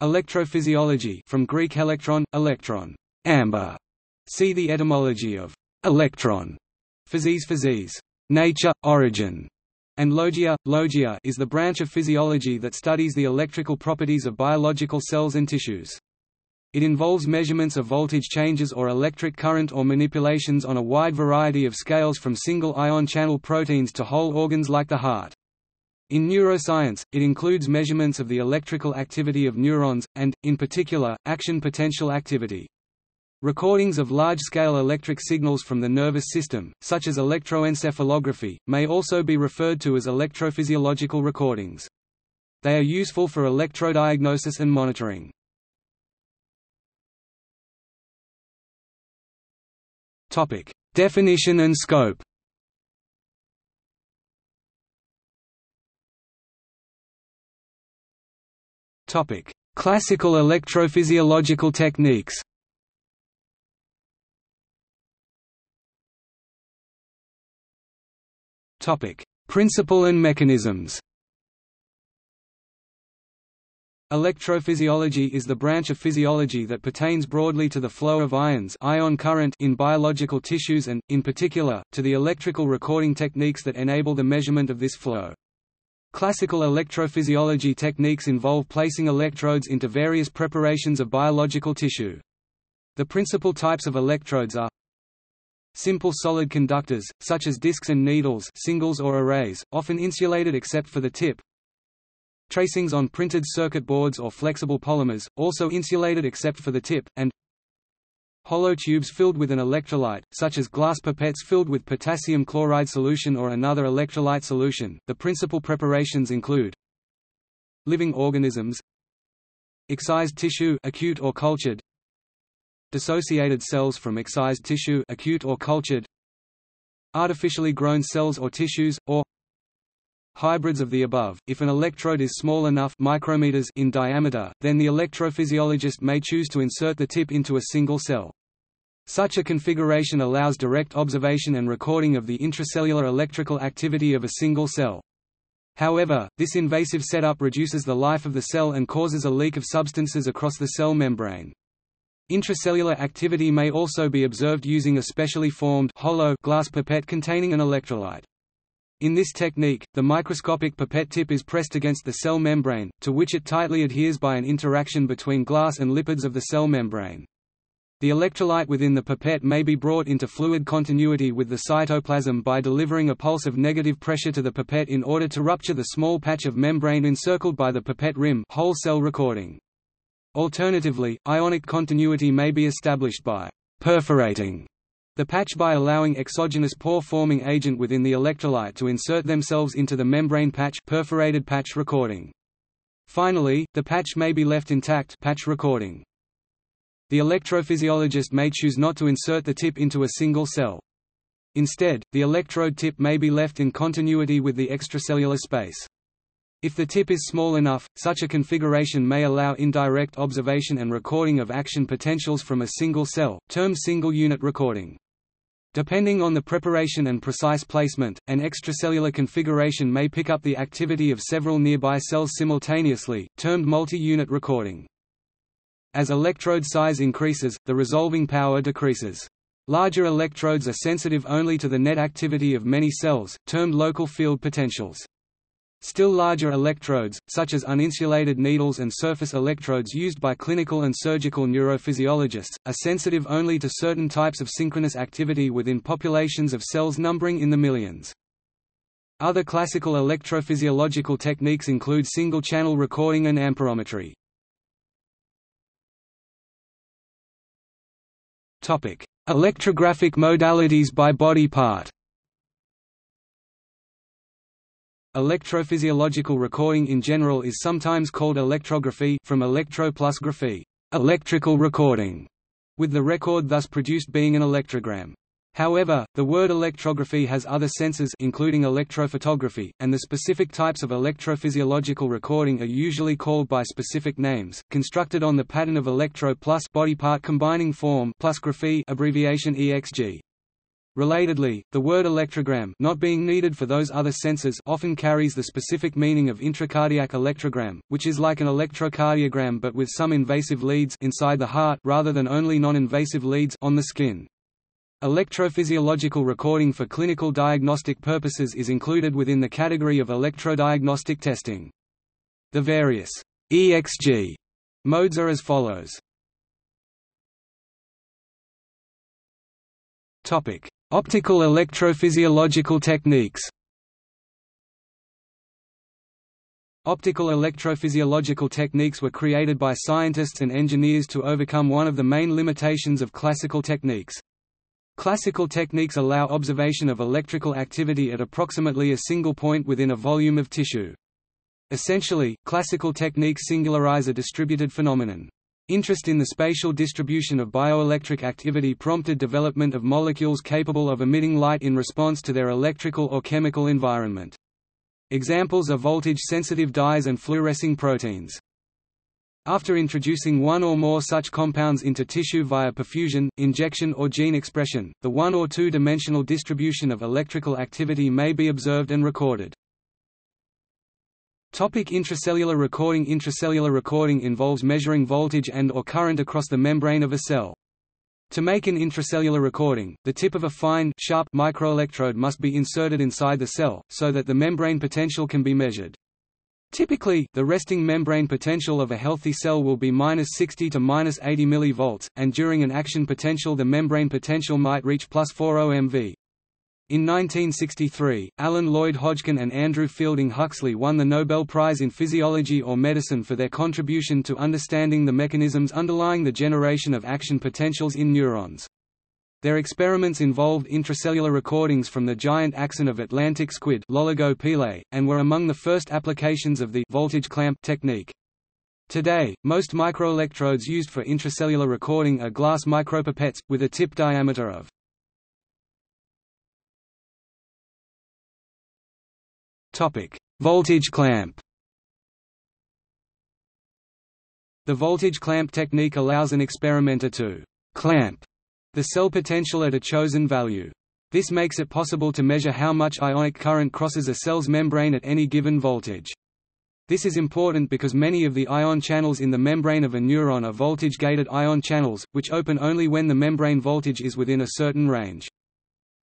Electrophysiology, from Greek electron, electron, amber. See the etymology of electron. Physis, physis, nature, origin. And logia, logia is the branch of physiology that studies the electrical properties of biological cells and tissues. It involves measurements of voltage changes or electric current or manipulations on a wide variety of scales from single ion channel proteins to whole organs like the heart. In neuroscience, it includes measurements of the electrical activity of neurons, and, in particular, action-potential activity. Recordings of large-scale electric signals from the nervous system, such as electroencephalography, may also be referred to as electrophysiological recordings. They are useful for electrodiagnosis and monitoring. Definition and scope. Classical electrophysiological techniques. Principle and mechanisms. Electrophysiology is the branch of physiology that pertains broadly to the flow of ions, ion current, in biological tissues and, in particular, to the electrical recording techniques that enable the measurement of this flow. Classical electrophysiology techniques involve placing electrodes into various preparations of biological tissue. The principal types of electrodes are simple solid conductors, such as discs and needles, singles or arrays, often insulated except for the tip. Tracings on printed circuit boards or flexible polymers, also insulated except for the tip, and hollow tubes filled with an electrolyte, such as glass pipettes filled with potassium chloride solution or another electrolyte solution. The principal preparations include living organisms, excised tissue, acute or cultured, dissociated cells from excised tissue, acute or cultured, artificially grown cells or tissues, or hybrids of the above. If an electrode is small enough, micrometers in diameter, then the electrophysiologist may choose to insert the tip into a single cell. Such a configuration allows direct observation and recording of the intracellular electrical activity of a single cell. However, this invasive setup reduces the life of the cell and causes a leak of substances across the cell membrane. Intracellular activity may also be observed using a specially formed hollow glass pipette containing an electrolyte. In this technique, the microscopic pipette tip is pressed against the cell membrane, to which it tightly adheres by an interaction between glass and lipids of the cell membrane. The electrolyte within the pipette may be brought into fluid continuity with the cytoplasm by delivering a pulse of negative pressure to the pipette in order to rupture the small patch of membrane encircled by the pipette rim. Whole cell recording. Alternatively, ionic continuity may be established by perforating the patch by allowing exogenous pore-forming agent within the electrolyte to insert themselves into the membrane patch, perforated patch recording. Finally, the patch may be left intact, patch recording. The electrophysiologist may choose not to insert the tip into a single cell. Instead, the electrode tip may be left in continuity with the extracellular space. If the tip is small enough, such a configuration may allow indirect observation and recording of action potentials from a single cell, termed single-unit recording. Depending on the preparation and precise placement, an extracellular configuration may pick up the activity of several nearby cells simultaneously, termed multi-unit recording. As electrode size increases, the resolving power decreases. Larger electrodes are sensitive only to the net activity of many cells, termed local field potentials. Still larger electrodes, such as uninsulated needles and surface electrodes used by clinical and surgical neurophysiologists, are sensitive only to certain types of synchronous activity within populations of cells numbering in the millions. Other classical electrophysiological techniques include single-channel recording and amperometry. Electrographic modalities by body part. Electrophysiological recording in general is sometimes called electrography, from electro plus graphy, electrical recording, with the record thus produced being an electrogram. However, the word electrography has other senses, including electrophotography, and the specific types of electrophysiological recording are usually called by specific names, constructed on the pattern of electro plus body part combining form plus graphy, abbreviation exg. Relatedly, the word electrogram, not being needed for those other sensors, often carries the specific meaning of intracardiac electrogram, which is like an electrocardiogram but with some invasive leads inside the heart rather than only non-invasive leads on the skin. Electrophysiological recording for clinical diagnostic purposes is included within the category of electrodiagnostic testing. The various EXG modes are as follows. Topic: Optical electrophysiological techniques. Optical electrophysiological techniques were created by scientists and engineers to overcome one of the main limitations of classical techniques. Classical techniques allow observation of electrical activity at approximately a single point within a volume of tissue. Essentially, classical techniques singularize a distributed phenomenon. Interest in the spatial distribution of bioelectric activity prompted development of molecules capable of emitting light in response to their electrical or chemical environment. Examples are voltage-sensitive dyes and fluorescing proteins. After introducing one or more such compounds into tissue via perfusion, injection or gene expression, the one- or two-dimensional distribution of electrical activity may be observed and recorded. Intracellular recording. Intracellular recording involves measuring voltage and/or current across the membrane of a cell. To make an intracellular recording, the tip of a fine, sharp microelectrode must be inserted inside the cell, so that the membrane potential can be measured. Typically, the resting membrane potential of a healthy cell will be -60 to -80 mV, and during an action potential the membrane potential might reach +40 mV. In 1963, Alan Lloyd Hodgkin and Andrew Fielding Huxley won the Nobel Prize in Physiology or Medicine for their contribution to understanding the mechanisms underlying the generation of action potentials in neurons. Their experiments involved intracellular recordings from the giant axon of Atlantic squid Loligo peale, and were among the first applications of the voltage clamp technique. Today, most microelectrodes used for intracellular recording are glass micropipettes, with a tip diameter of voltage clamp. The voltage clamp technique allows an experimenter to clamp the cell potential at a chosen value. This makes it possible to measure how much ionic current crosses a cell's membrane at any given voltage. This is important because many of the ion channels in the membrane of a neuron are voltage-gated ion channels, which open only when the membrane voltage is within a certain range.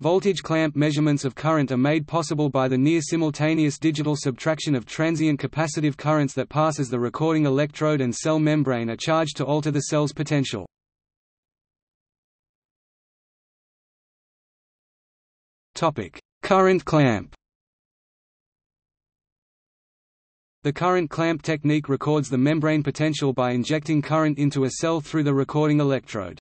Voltage clamp measurements of current are made possible by the near-simultaneous digital subtraction of transient capacitive currents that passes the recording electrode and cell membrane are charged to alter the cell's potential. Current clamp. The current clamp technique records the membrane potential by injecting current into a cell through the recording electrode.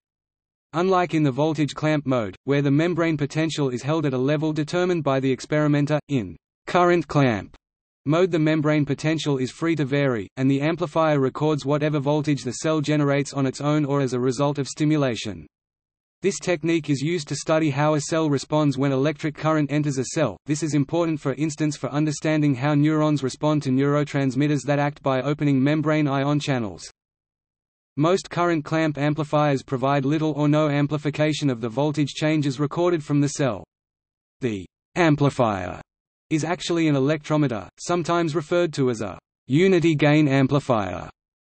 Unlike in the voltage clamp mode, where the membrane potential is held at a level determined by the experimenter, in current clamp mode the membrane potential is free to vary, and the amplifier records whatever voltage the cell generates on its own or as a result of stimulation. This technique is used to study how a cell responds when electric current enters a cell. This is important, for instance, for understanding how neurons respond to neurotransmitters that act by opening membrane ion channels. Most current clamp amplifiers provide little or no amplification of the voltage changes recorded from the cell. The amplifier is actually an electrometer, sometimes referred to as a unity gain amplifier.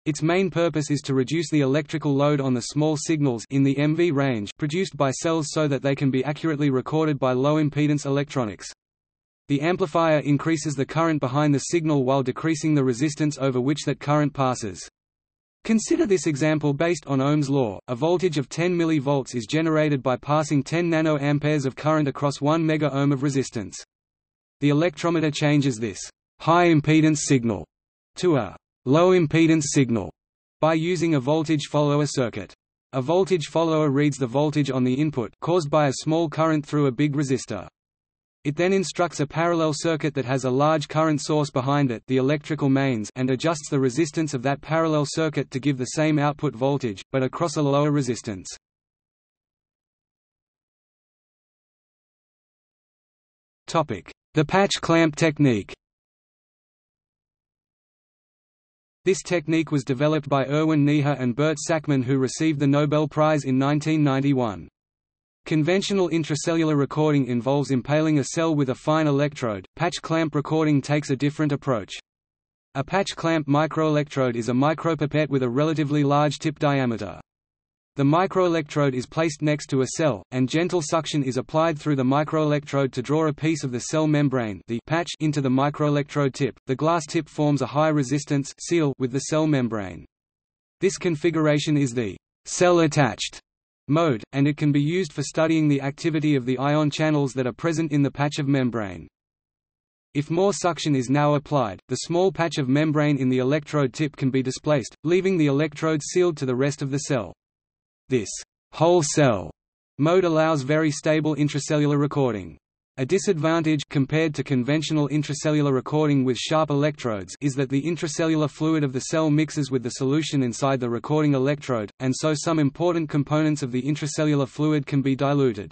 Its main purpose is to reduce the electrical load on the small signals in the MV range produced by cells so that they can be accurately recorded by low-impedance electronics. The amplifier increases the current behind the signal while decreasing the resistance over which that current passes. Consider this example based on Ohm's law. A voltage of 10 mV is generated by passing 10 nanoamperes of current across 1 megaohm of resistance. The electrometer changes this high impedance signal to a low impedance signal by using a voltage follower circuit. A voltage follower reads the voltage on the input caused by a small current through a big resistor. It then instructs a parallel circuit that has a large current source behind it, the electrical mains, and adjusts the resistance of that parallel circuit to give the same output voltage, but across a lower resistance. The patch clamp technique. This technique was developed by Erwin Neher and Bert Sakmann, who received the Nobel Prize in 1991. Conventional intracellular recording involves impaling a cell with a fine electrode. Patch clamp recording takes a different approach. A patch clamp microelectrode is a micropipette with a relatively large tip diameter. The microelectrode is placed next to a cell, and gentle suction is applied through the microelectrode to draw a piece of the cell membrane, the patch, into the microelectrode tip. The glass tip forms a high resistance seal with the cell membrane. This configuration is the cell-attached mode, and it can be used for studying the activity of the ion channels that are present in the patch of membrane. If more suction is now applied, the small patch of membrane in the electrode tip can be displaced, leaving the electrode sealed to the rest of the cell. This whole cell mode allows very stable intracellular recording. A disadvantage compared to conventional intracellular recording with sharp electrodes is that the intracellular fluid of the cell mixes with the solution inside the recording electrode, and so some important components of the intracellular fluid can be diluted.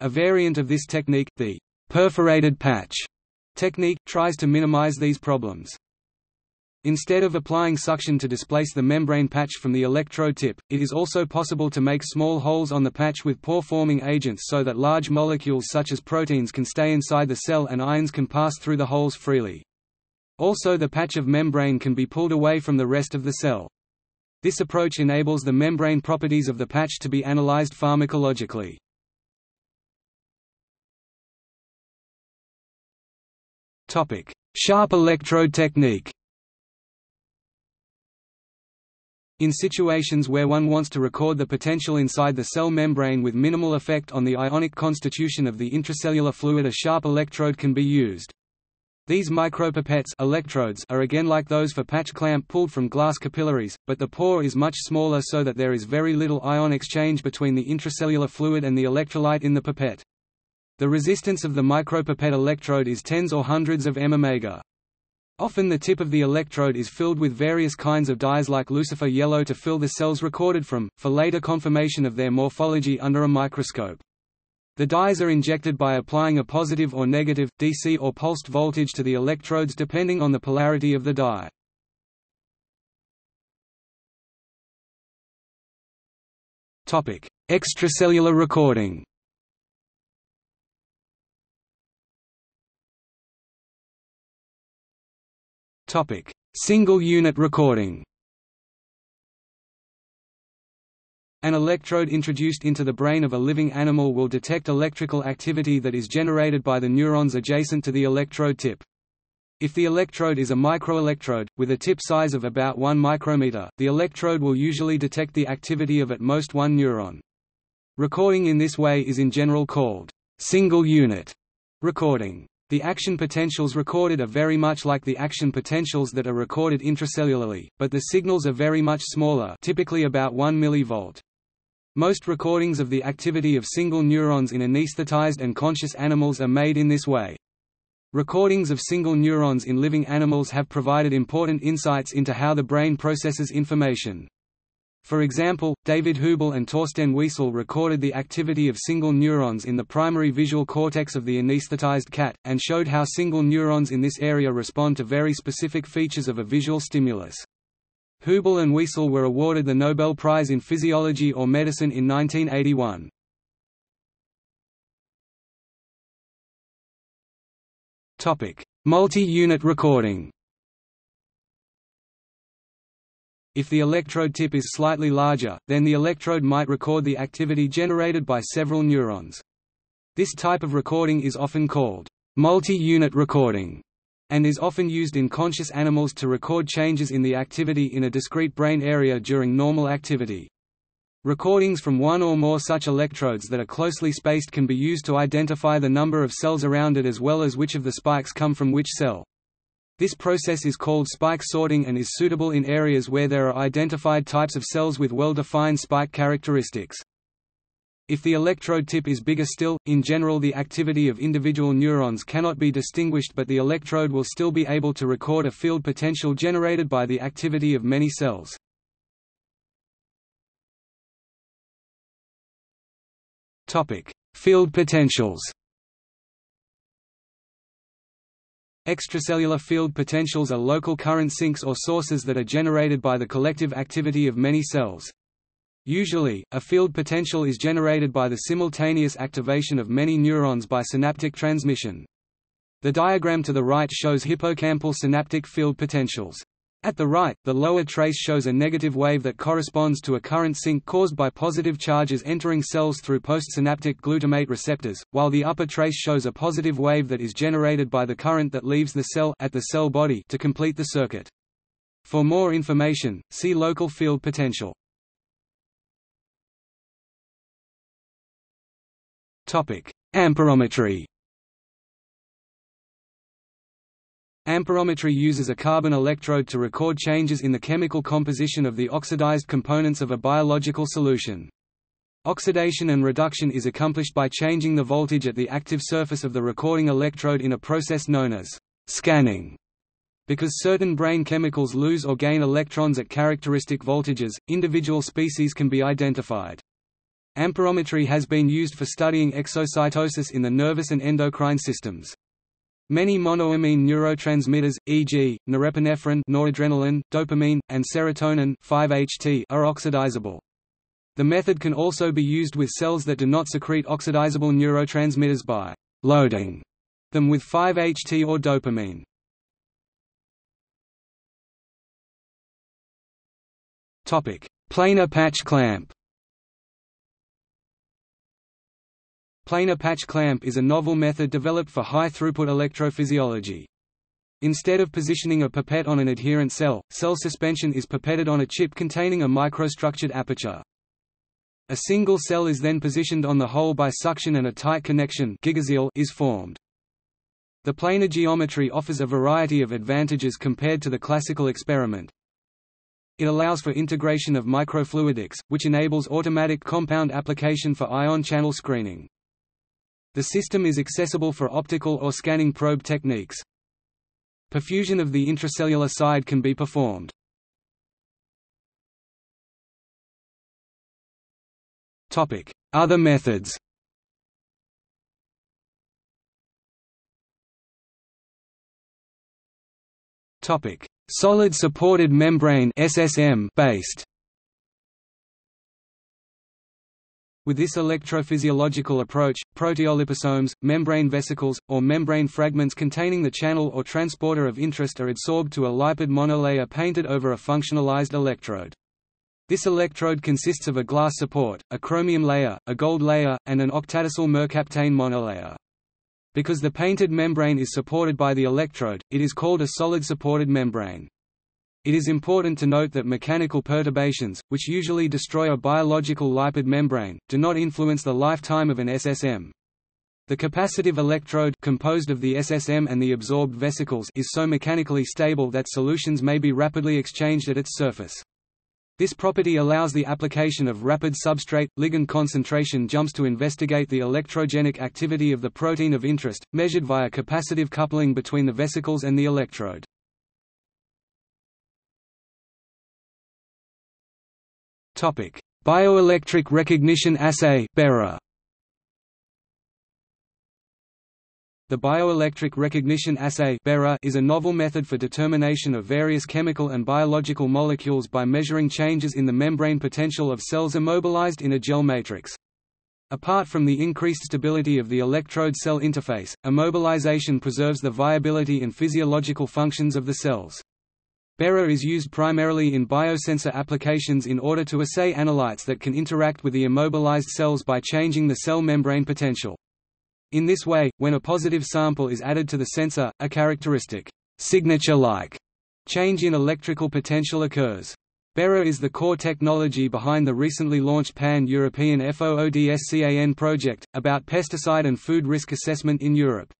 A variant of this technique, the perforated patch technique, tries to minimize these problems. Instead of applying suction to displace the membrane patch from the electrode tip, it is also possible to make small holes on the patch with pore-forming agents so that large molecules such as proteins can stay inside the cell and ions can pass through the holes freely. Also, the patch of membrane can be pulled away from the rest of the cell. This approach enables the membrane properties of the patch to be analyzed pharmacologically. Sharp electrode technique. In situations where one wants to record the potential inside the cell membrane with minimal effect on the ionic constitution of the intracellular fluid, a sharp electrode can be used. These micropipettes electrodes are again like those for patch clamp pulled from glass capillaries, but the pore is much smaller so that there is very little ion exchange between the intracellular fluid and the electrolyte in the pipette. The resistance of the micropipette electrode is tens or hundreds of m-omega. Often the tip of the electrode is filled with various kinds of dyes like Lucifer yellow to fill the cells recorded from, for later confirmation of their morphology under a microscope. The dyes are injected by applying a positive or negative, DC or pulsed voltage to the electrodes depending on the polarity of the dye. Extracellular recording. Single unit recording. An electrode introduced into the brain of a living animal will detect electrical activity that is generated by the neurons adjacent to the electrode tip. If the electrode is a microelectrode, with a tip size of about 1 micrometer, the electrode will usually detect the activity of at most one neuron. Recording in this way is in general called single unit recording. The action potentials recorded are very much like the action potentials that are recorded intracellularly, but the signals are very much smaller, typically about 1 mV. Most recordings of the activity of single neurons in anesthetized and conscious animals are made in this way. Recordings of single neurons in living animals have provided important insights into how the brain processes information. For example, David Hubel and Torsten Wiesel recorded the activity of single neurons in the primary visual cortex of the anesthetized cat, and showed how single neurons in this area respond to very specific features of a visual stimulus. Hubel and Wiesel were awarded the Nobel Prize in Physiology or Medicine in 1981. Multi-unit recording. If the electrode tip is slightly larger, then the electrode might record the activity generated by several neurons. This type of recording is often called multi-unit recording, and is often used in conscious animals to record changes in the activity in a discrete brain area during normal activity. Recordings from one or more such electrodes that are closely spaced can be used to identify the number of cells around it as well as which of the spikes come from which cell. This process is called spike sorting and is suitable in areas where there are identified types of cells with well-defined spike characteristics. If the electrode tip is bigger still, in general the activity of individual neurons cannot be distinguished, but the electrode will still be able to record a field potential generated by the activity of many cells. Field potentials. Extracellular field potentials are local current sinks or sources that are generated by the collective activity of many cells. Usually, a field potential is generated by the simultaneous activation of many neurons by synaptic transmission. The diagram to the right shows hippocampal synaptic field potentials. At the right, the lower trace shows a negative wave that corresponds to a current sink caused by positive charges entering cells through postsynaptic glutamate receptors, while the upper trace shows a positive wave that is generated by the current that leaves the cell at the cell body to complete the circuit. For more information, see local field potential. Amperometry. Amperometry uses a carbon electrode to record changes in the chemical composition of the oxidized components of a biological solution. Oxidation and reduction is accomplished by changing the voltage at the active surface of the recording electrode in a process known as scanning. Because certain brain chemicals lose or gain electrons at characteristic voltages, individual species can be identified. Amperometry has been used for studying exocytosis in the nervous and endocrine systems. Many monoamine neurotransmitters, e.g., norepinephrine, noradrenaline, dopamine, and serotonin, 5-HT, are oxidizable. The method can also be used with cells that do not secrete oxidizable neurotransmitters by loading them with 5-HT or dopamine. Topic: Planar patch clamp. Planar patch clamp is a novel method developed for high-throughput electrophysiology. Instead of positioning a pipette on an adherent cell, cell suspension is pipetted on a chip containing a microstructured aperture. A single cell is then positioned on the hole by suction and a tight connection is formed. The planar geometry offers a variety of advantages compared to the classical experiment. It allows for integration of microfluidics, which enables automatic compound application for ion channel screening. The system is accessible for optical or scanning probe techniques. Perfusion of the intracellular side can be performed. Topic: Other methods. Topic: Solid supported membrane (SSM) based. With this electrophysiological approach, proteoliposomes, membrane vesicles, or membrane fragments containing the channel or transporter of interest are adsorbed to a lipid monolayer painted over a functionalized electrode. This electrode consists of a glass support, a chromium layer, a gold layer, and an octadecyl mercaptane monolayer. Because the painted membrane is supported by the electrode, it is called a solid supported membrane. It is important to note that mechanical perturbations, which usually destroy a biological lipid membrane, do not influence the lifetime of an SSM. The capacitive electrode, composed of the SSM and the absorbed vesicles, is so mechanically stable that solutions may be rapidly exchanged at its surface. This property allows the application of rapid substrate-ligand concentration jumps to investigate the electrogenic activity of the protein of interest, measured via capacitive coupling between the vesicles and the electrode. Bioelectric recognition assay (BERA). The bioelectric recognition assay (BERA) is a novel method for determination of various chemical and biological molecules by measuring changes in the membrane potential of cells immobilized in a gel matrix. Apart from the increased stability of the electrode-cell interface, immobilization preserves the viability and physiological functions of the cells. BERA is used primarily in biosensor applications in order to assay analytes that can interact with the immobilized cells by changing the cell membrane potential. In this way, when a positive sample is added to the sensor, a characteristic signature-like change in electrical potential occurs. BERA is the core technology behind the recently launched pan-European FOODSCAN project, about pesticide and food risk assessment in Europe.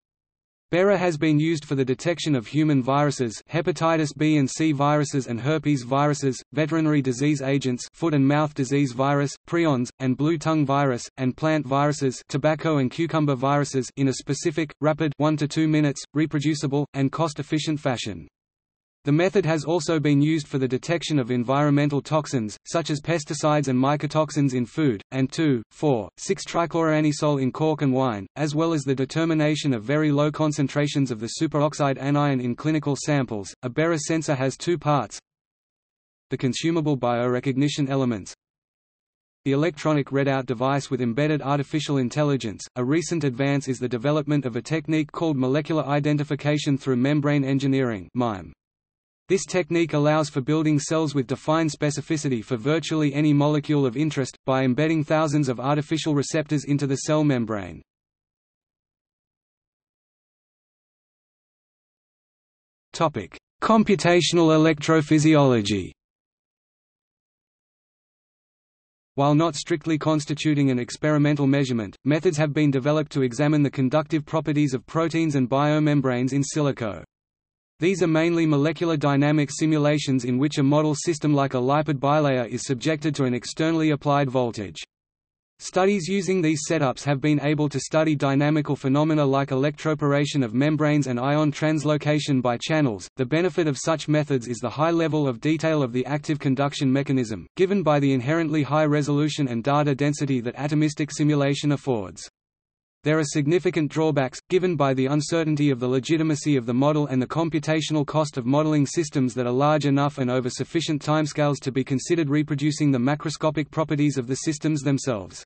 BERA has been used for the detection of human viruses, hepatitis B and C viruses and herpes viruses, veterinary disease agents, foot and mouth disease virus, prions, and blue tongue virus, and plant viruses, tobacco and cucumber viruses, in a specific, rapid 1 to 2 minutes, reproducible, and cost-efficient fashion. The method has also been used for the detection of environmental toxins, such as pesticides and mycotoxins in food, and 2,4,6-trichloroanisole in cork and wine, as well as the determination of very low concentrations of the superoxide anion in clinical samples. A BERA sensor has two parts: the consumable biorecognition elements the electronic readout device with embedded artificial intelligence. A recent advance is the development of a technique called molecular identification through membrane engineering (MIME). This technique allows for building cells with defined specificity for virtually any molecule of interest, by embedding thousands of artificial receptors into the cell membrane. Computational electrophysiology. While not strictly constituting an experimental measurement, methods have been developed to examine the conductive properties of proteins and biomembranes in silico. These are mainly molecular dynamic simulations in which a model system like a lipid bilayer is subjected to an externally applied voltage. Studies using these setups have been able to study dynamical phenomena like electroporation of membranes and ion translocation by channels. The benefit of such methods is the high level of detail of the active conduction mechanism, given by the inherently high resolution and data density that atomistic simulation affords. There are significant drawbacks, given by the uncertainty of the legitimacy of the model and the computational cost of modeling systems that are large enough and over sufficient timescales to be considered reproducing the macroscopic properties of the systems themselves.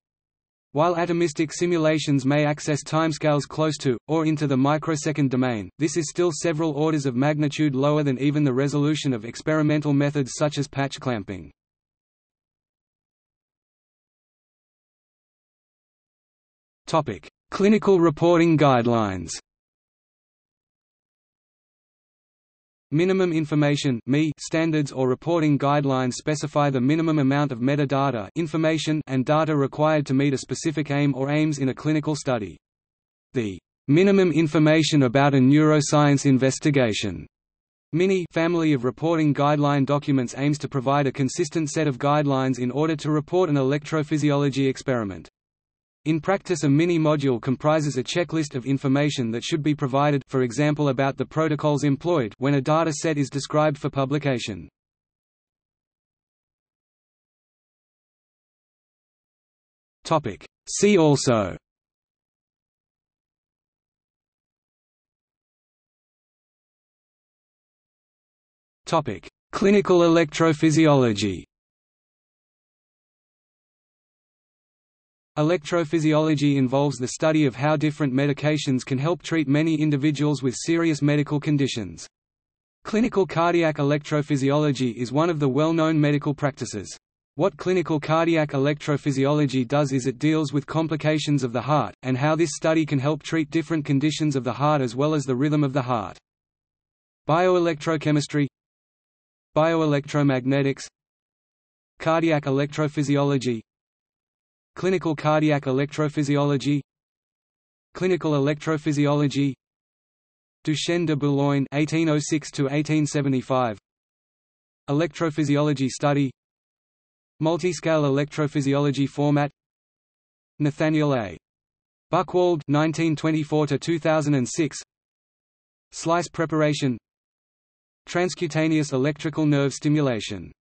While atomistic simulations may access timescales close to, or into the microsecond domain, this is still several orders of magnitude lower than even the resolution of experimental methods such as patch clamping. Clinical reporting guidelines. Minimum information standards or reporting guidelines specify the minimum amount of metadata information and data required to meet a specific aim or aims in a clinical study. The minimum information about a neuroscience investigation MINI family of reporting guideline documents aims to provide a consistent set of guidelines in order to report an electrophysiology experiment. In practice, a MINI module comprises a checklist of information that should be provided, for example about the protocols employed when a data set is described for publication. See also Clinical electrophysiology. Electrophysiology involves the study of how different medications can help treat many individuals with serious medical conditions. Clinical cardiac electrophysiology is one of the well-known medical practices. What clinical cardiac electrophysiology does is it deals with complications of the heart, and how this study can help treat different conditions of the heart as well as the rhythm of the heart. Bioelectrochemistry, bioelectromagnetics, cardiac electrophysiology, clinical cardiac electrophysiology, clinical electrophysiology, Duchenne de Boulogne 1806–1875, electrophysiology study, multiscale electrophysiology format, Nathaniel A. Buchwald 1924–2006, slice preparation, transcutaneous electrical nerve stimulation.